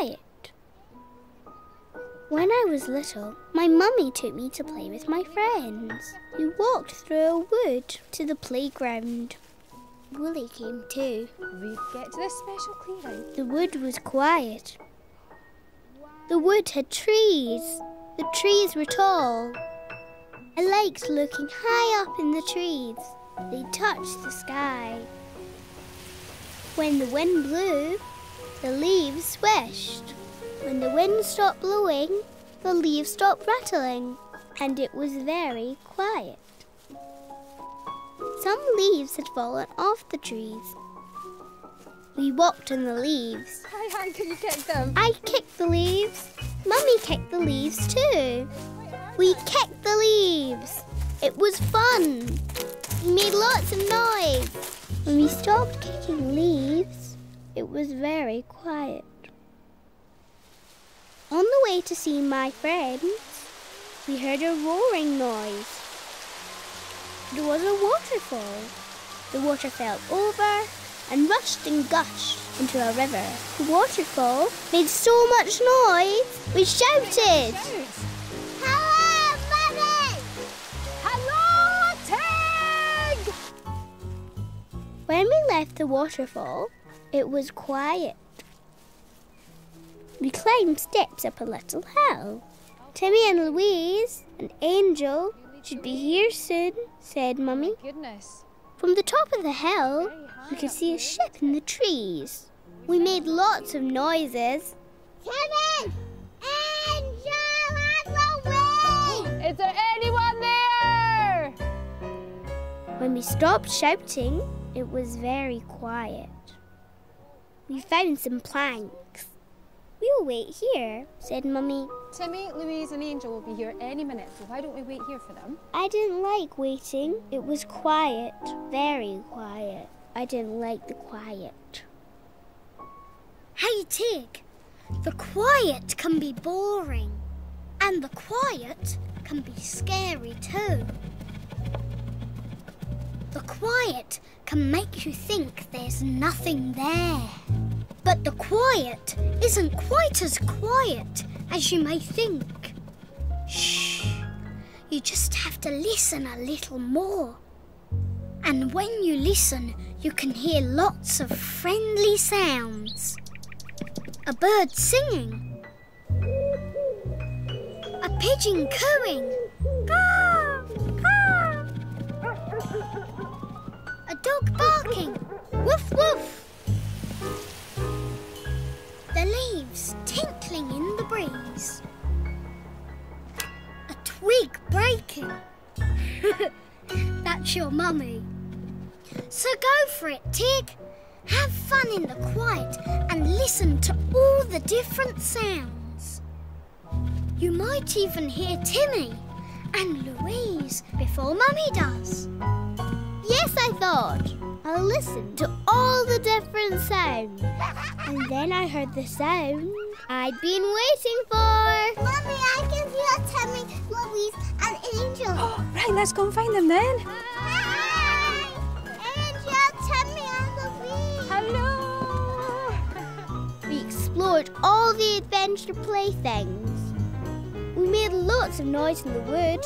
Wyatt. When I was little, my mummy took me to play with my friends. We walked through a wood to the playground. Woolly came too. We'd get to the special clearing. The wood was quiet. The wood had trees. The trees were tall. I liked looking high up in the trees. They touched the sky. When the wind blew, the leaves swished. When the wind stopped blowing, the leaves stopped rattling, and it was very quiet. Some leaves had fallen off the trees. We walked on the leaves. How can you kick them? I kicked the leaves. Mummy kicked the leaves too. We kicked the leaves. It was fun. We made lots of noise. When we stopped kicking leaves, it was very quiet. On the way to see my friends, we heard a roaring noise. It was a waterfall. The water fell over and rushed and gushed into a river. The waterfall made so much noise, we shouted. Hello, Mummy! Hello, Tig! When we left the waterfall, it was quiet. We climbed steps up a little hill. Timmy and Louise and Angel should be here soon, said Mummy. Goodness. From the top of the hill, we could see a ship in the trees. We made lots of noises. Timmy! Angel and Louise! Is there anyone there? When we stopped shouting, it was very quiet. We found some planks. We'll wait here, said Mummy. Timmy, Louise and Angel will be here any minute, so why don't we wait here for them? I didn't like waiting. It was quiet, very quiet. I didn't like the quiet. Hey, Tig, the quiet can be boring. And the quiet can be scary too. The quiet can make you think there's nothing there. But the quiet isn't quite as quiet as you may think. Shh! You just have to listen a little more. And when you listen, you can hear lots of friendly sounds. A bird singing. A pigeon cooing. A dog barking. Woof woof! The leaves tinkling in the breeze. A twig breaking. That's your mummy. So go for it, Tig. Have fun in the quiet and listen to all the different sounds. You might even hear Timmy and Louise before Mummy does. Yes, I thought. I listened to all the different sounds, and then I heard the sound I'd been waiting for. Mummy, I can hear Timmy, Louise and Angel. Oh, right, let's go and find them then. Hi! Angel, Timmy and Louise. Hello! We explored all the adventure playthings. We made lots of noise in the wood.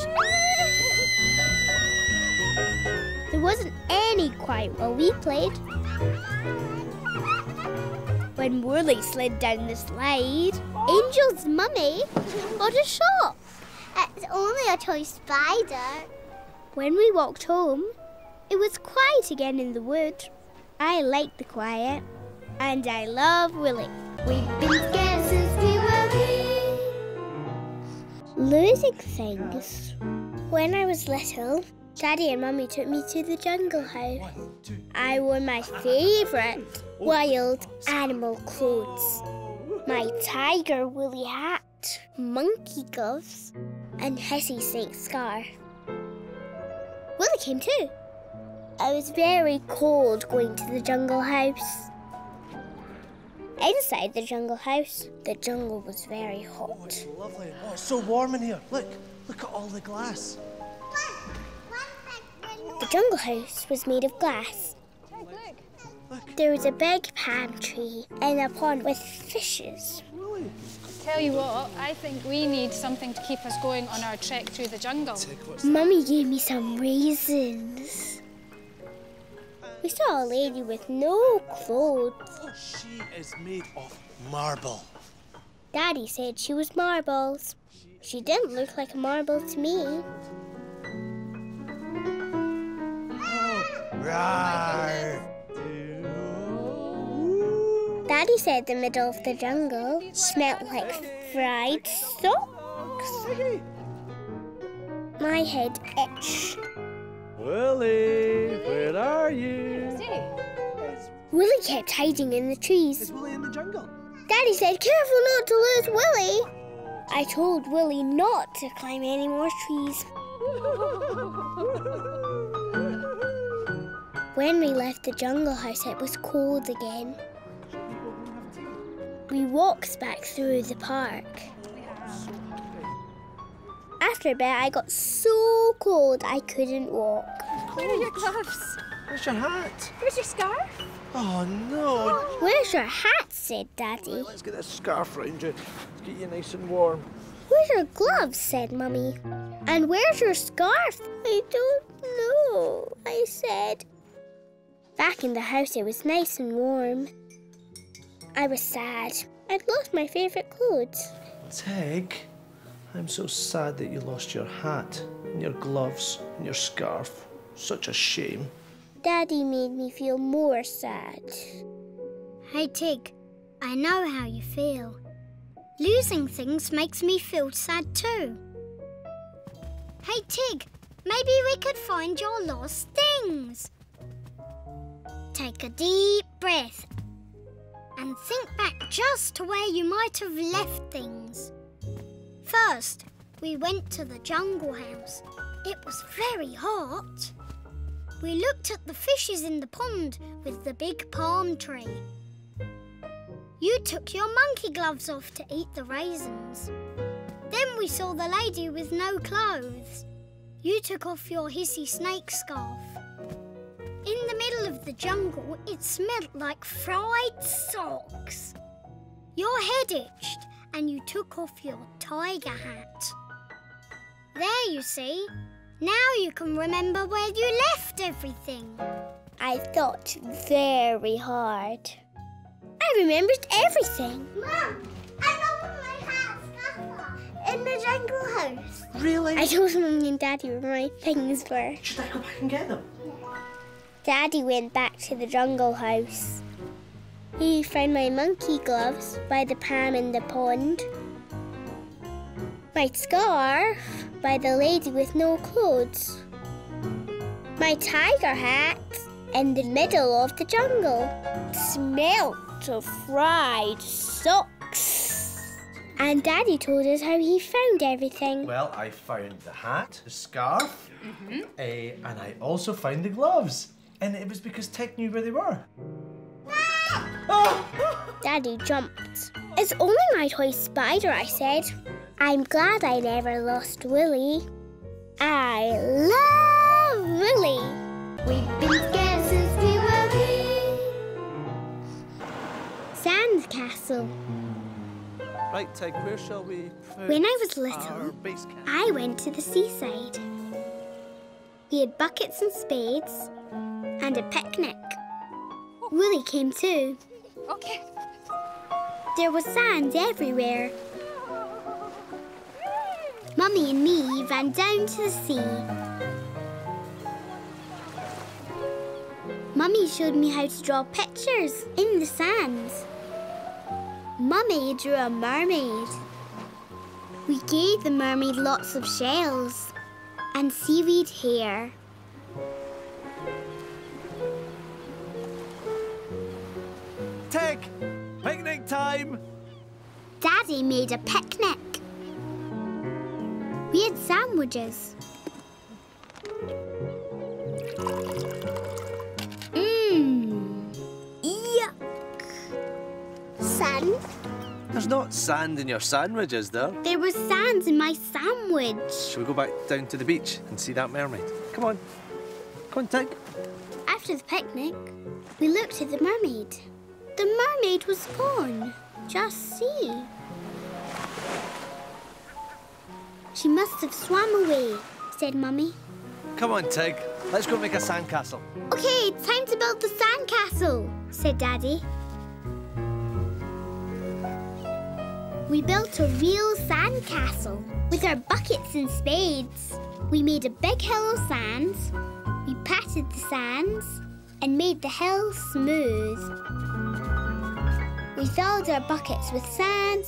There wasn't any quiet while we played. When Woolly slid down the slide, Angel's mummy got a shock. It's only a toy spider. When we walked home, it was quiet again in the wood. I like the quiet, and I love Woolly. We've been scared since we were wee. Losing things. When I was little, Daddy and Mummy took me to the jungle house. One, two, three, I wore my favourite wild animal clothes. My tiger woolly hat, monkey gloves, and hissy snake scarf. Woolly came too. I was very cold going to the jungle house. Inside the jungle house, the jungle was very hot. Oh, it's lovely. Oh, it's so warm in here. Look at all the glass. The jungle house was made of glass. Look. There is a big palm tree and a pond with fishes. Really? Tell you what, I think we need something to keep us going on our trek through the jungle. Mummy gave me some raisins. We saw a lady with no clothes. Oh, she is made of marble. Daddy said she was marbles. She didn't look like a marble to me. Rawr. Daddy said the middle of the jungle smelled like fried socks. My head itched. Woolly, where are you? Woolly kept hiding in the trees. Is Woolly in the jungle? Daddy said, careful not to lose Woolly. I told Woolly not to climb any more trees. When we left the jungle house, it was cold again. We walked back through the park. After a bit, I got so cold I couldn't walk. Where are your gloves? Where's your hat? Where's your scarf? Oh, no. Where's your hat, said Daddy. Right, let's get this scarf round you. Let's get you nice and warm. Where's your gloves, said Mummy. And where's your scarf? I don't know, I said. Back in the house, it was nice and warm. I was sad. I'd lost my favourite clothes. Tig, I'm so sad that you lost your hat and your gloves and your scarf. Such a shame. Daddy made me feel more sad. Hey, Tig, I know how you feel. Losing things makes me feel sad too. Hey, Tig, maybe we could find your lost things. Take a deep breath and think back just to where you might have left things. First, we went to the jungle house. It was very hot. We looked at the fishes in the pond with the big palm tree. You took your monkey gloves off to eat the raisins. Then we saw the lady with no clothes. You took off your hissy snake scarf. In the middle of the jungle, it smelled like fried socks. Your head itched and you took off your tiger hat. There you see, now you can remember where you left everything. I thought very hard. I remembered everything. Mum, I lost my hat snuffer in the jungle house. Really? I told Mummy and Daddy where my things were. Should I go back and get them? Daddy went back to the jungle house. He found my monkey gloves by the palm in the pond, my scarf by the lady with no clothes, my tiger hat in the middle of the jungle. It smelled of fried socks. And Daddy told us how he found everything. Well, I found the hat, the scarf, and I also found the gloves. And it was because Tig knew where they were. Daddy jumped. It's only my toy spider, I said. I'm glad I never lost Woolly. I love Woolly. We've been scared since we were wee. Sandcastle. Right, Tig, where shall we? When I was little, I went to the seaside. We had buckets and spades and a picnic. Woolly came too. Okay. There was sand everywhere. Mummy and me ran down to the sea. Mummy showed me how to draw pictures in the sand. Mummy drew a mermaid. We gave the mermaid lots of shells and seaweed hair. Tig, picnic time! Daddy made a picnic. We had sandwiches. Yuck. Sand? There's not sand in your sandwich, is there? There was sand in my sandwich. Shall we go back down to the beach and see that mermaid? Come on. Come on, Tig. I After the picnic, we looked at the mermaid. The mermaid was gone. Just see. She must have swam away, said Mummy. Come on, Tig. Let's go make a sandcastle. OK, time to build the sandcastle, said Daddy. We built a real sandcastle with our buckets and spades. We made a big hill of sand. We patted the sands and made the hill smooth. We filled our buckets with sand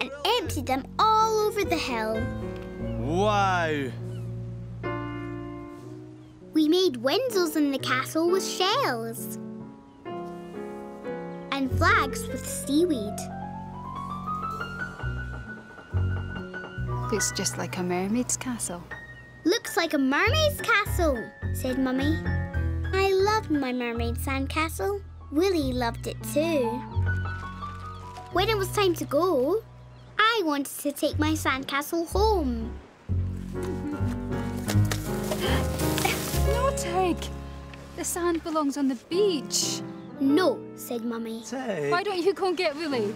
and emptied them all over the hill. Wow! We made windows in the castle with shells and flags with seaweed. Looks just like a mermaid's castle. Looks like a mermaid's castle, said Mummy. I loved my mermaid sandcastle. Woolly loved it too. When it was time to go, I wanted to take my sandcastle home. No, Tig. The sand belongs on the beach. No, said Mummy. Tig. Why don't you go and get Woolly?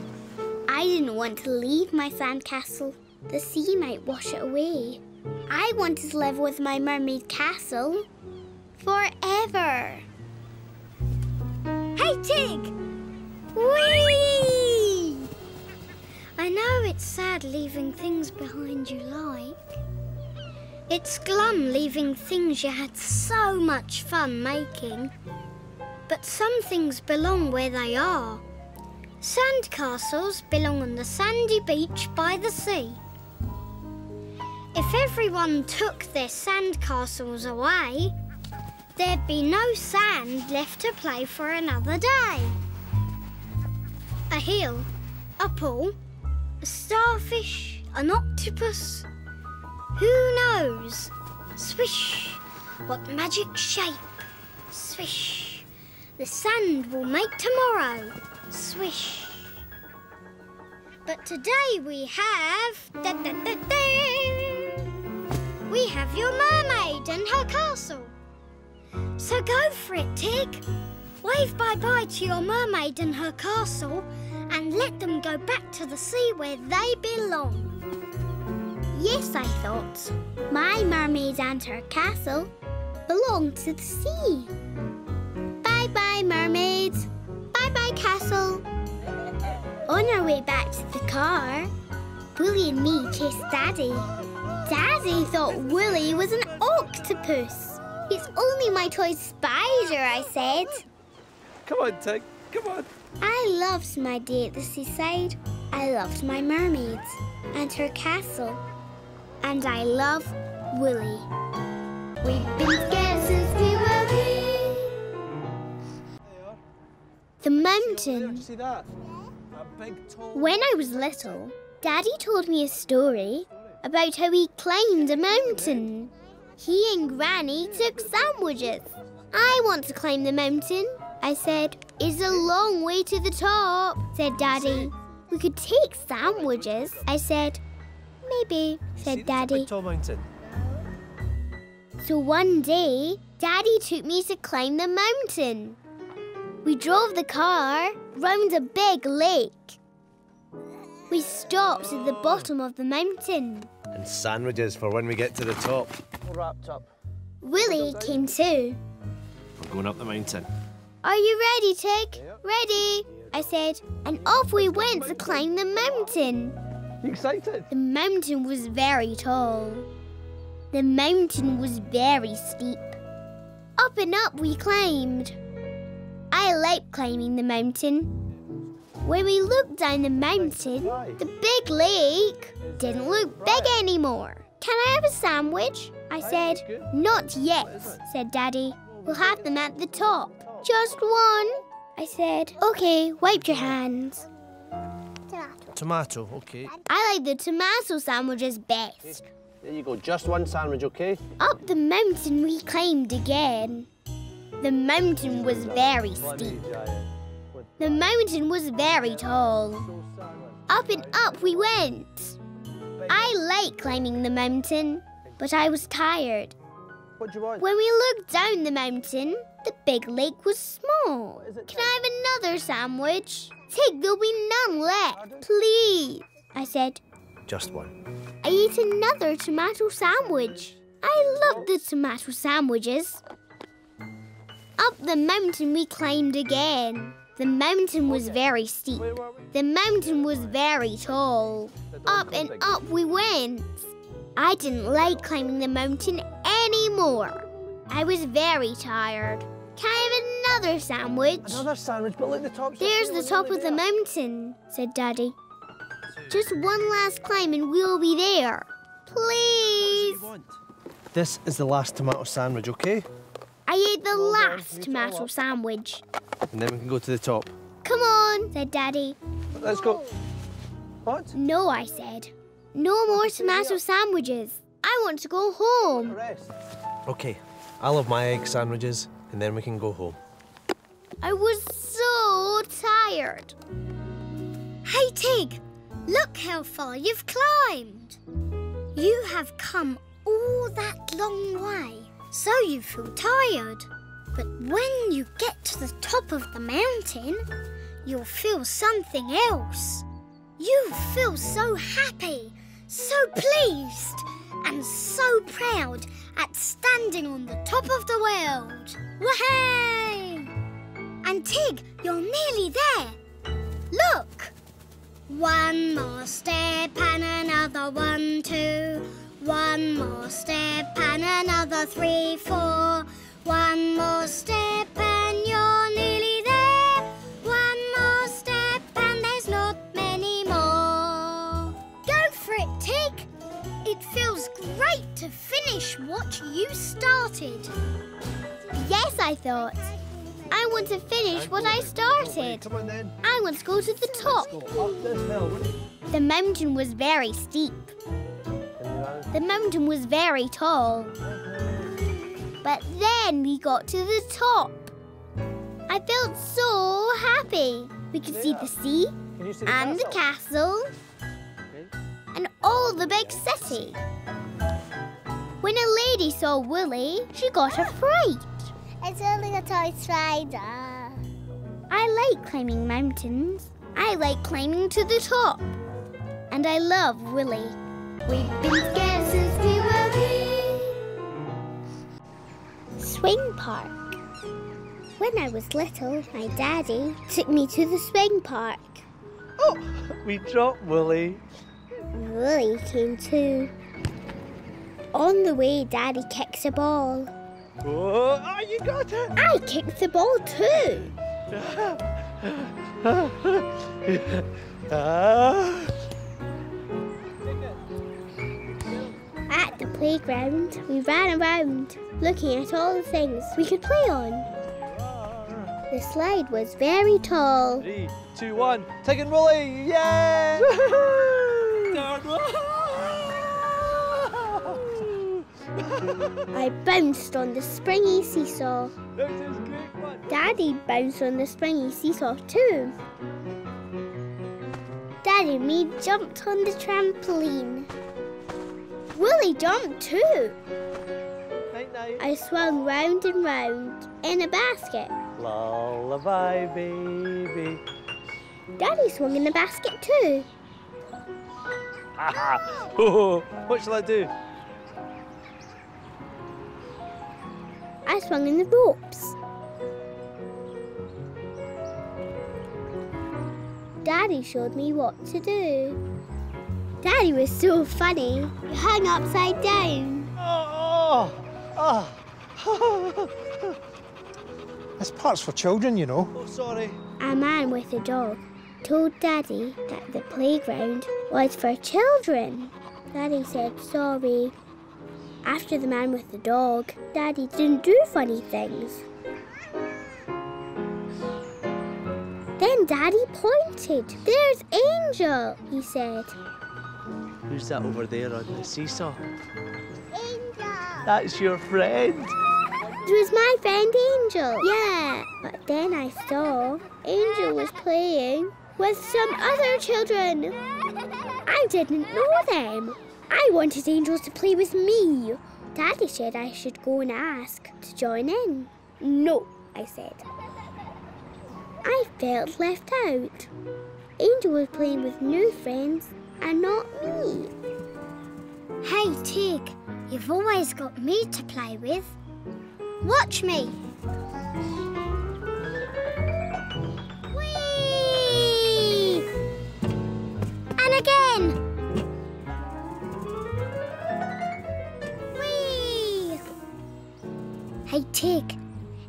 I didn't want to leave my sandcastle. The sea might wash it away. I wanted to live with my mermaid castle forever. Hey, Tig! Whee! I know it's sad leaving things behind you like. It's glum leaving things you had so much fun making. But some things belong where they are. Sandcastles belong on the sandy beach by the sea. If everyone took their sandcastles away, there'd be no sand left to play for another day. A heel, a pool, a starfish, an octopus. Who knows? Swish! What magic shape? Swish! The sand will make tomorrow. Swish! But today we have... Da, da, da, da. We have your mermaid and her castle. So go for it, Tig. Wave bye-bye to your mermaid and her castle and let them go back to the sea where they belong. Yes, I thought. My mermaid and her castle belong to the sea. Bye-bye, mermaid. Bye-bye, castle. On our way back to the car, Woolly and me chased Daddy. Daddy thought Woolly was an octopus. It's only my toy spider, I said. Come on, Tig, come on. I loved my day at the seaside. I loved my mermaid and her castle. And I love Woolly. We've been scared since we were wee. The mountain. See that? A big tall... When I was little, Daddy told me a story about how he climbed a mountain. He and Granny took sandwiches. I want to climb the mountain, I said. It's a long way to the top, said Daddy. We could take sandwiches, I said. Maybe, said Daddy. So one day, Daddy took me to climb the mountain. We drove the car round a big lake. We stopped at the bottom of the mountain. And sandwiches for when we get to the top. All wrapped up. Woolly came too. We're going up the mountain. Are you ready, Tig? Yep. Ready, I said. And off we went to climb the mountain. You excited? The mountain was very tall. The mountain was very steep. Up and up we climbed. I like climbing the mountain. When we looked down the mountain, the big lake didn't look big anymore. Can I have a sandwich? I said. Not yet, said Daddy. We'll have them at the top. Just one, I said. OK, wipe your hands. Tomato, OK. I like the tomato sandwiches best. There you go, just one sandwich, OK? Up the mountain we climbed again. The mountain was very steep. The mountain was very tall. Up and up we went. I like climbing the mountain, but I was tired. When we looked down the mountain, The big leg was small. Can I have another sandwich? Tig, there'll be none left, please, I said. Just one. I ate another tomato sandwich. I loved the tomato sandwiches. Up the mountain we climbed again. The mountain was very steep. The mountain was very tall. Up and up we went. I didn't like climbing the mountain anymore. I was very tired. Can I have another sandwich? Another sandwich, but look, the top's... There's the top of the mountain, said Daddy. Just one last climb and we'll be there. Please! This is the last tomato sandwich, okay? I ate the last tomato sandwich. And then we can go to the top. Come on, said Daddy. Let's go. What? No, I said. No more tomato sandwiches. I want to go home. Okay, I'll have my egg sandwiches and then we can go home. I was so tired. Hey, Tig, look how far you've climbed. You have come all that long way, so you feel tired. But when you get to the top of the mountain, you'll feel something else. You feel so happy, so pleased, and so proud at standing on the top of the world. Wahey! And Tig, you're nearly there. Look! One more step and another 1, 2. One more step and another 3, 4. One more step and you're nearly there. One more step and there's not many more. Go for it, Tig. It feels great to finish what you started. Yes, I thought. I want to finish what I started. Come on, then. I want to go to the top. Up this hill. The mountain was very steep. The mountain was very tall. But then we got to the top. I felt so happy. We could see the sea and the castle and all the big city. When a lady saw Woolly, she got afraid. It's only a toy spider. I like climbing mountains. I like climbing to the top. And I love Woolly. We've been scared since we were wee. Swing park. When I was little, my daddy took me to the swing park. Oh, we dropped Woolly. Woolly came too. On the way, Daddy kicks a ball. Whoa. Oh, you got it! I kicked the ball too. At the playground, we ran around, looking at all the things we could play on. The slide was very tall. 3, 2, 1, Tig and Woolly, yeah! I bounced on the springy seesaw. Daddy bounced on the springy seesaw too. Daddy and me jumped on the trampoline. Woolly jumped too. I swung round and round in a basket. Lullaby, baby. Daddy swung in the basket too. What shall I do? I swung in the ropes. Daddy showed me what to do. Daddy was so funny. He hung upside down. This part's for children, you know. Oh, sorry. A man with a dog told Daddy that the playground was for children. Daddy said sorry. After the man with the dog, Daddy didn't do funny things. Then Daddy pointed. There's Angel, he said. Who's that over there on the seesaw? Angel! That's your friend. It was my friend Angel. Yeah, but then I saw Angel was playing with some other children. I didn't know them. I wanted Angel to play with me. Daddy said I should go and ask to join in. No, I said. I felt left out. Angel was playing with new friends and not me. Hey Tig, you've always got me to play with. Watch me. Whee! And again. Whee! Hey Tig,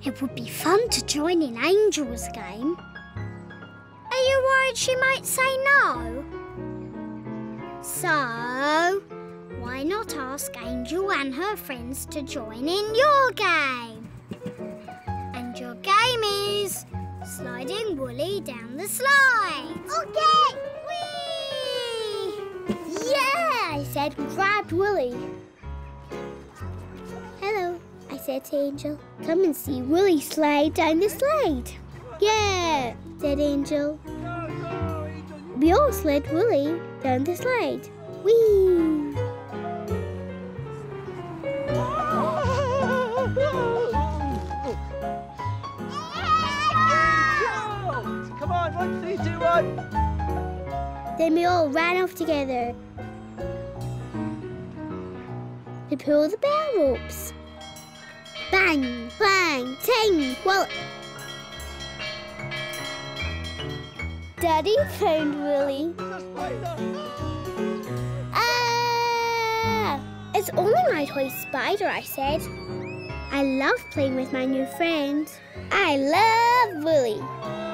it would be fun to join in Angel's game. Are you worried she might say no? So, why not ask Angel and her friends to join in your game? And your game is sliding Woolly down the slide. Okay! Whee! Yeah, I said, grabbed Woolly. Hello, I said to Angel. Come and see Woolly slide down the slide. Yeah, said Angel. We all slid Woolly down the slide. Whee! Come on, 1, 3, 2, 1. Then we all ran off together to pull the bell ropes. Bang, bang, ting, well. Daddy found Woolly. It's only my toy spider, I said. I love playing with my new friends. I love Woolly.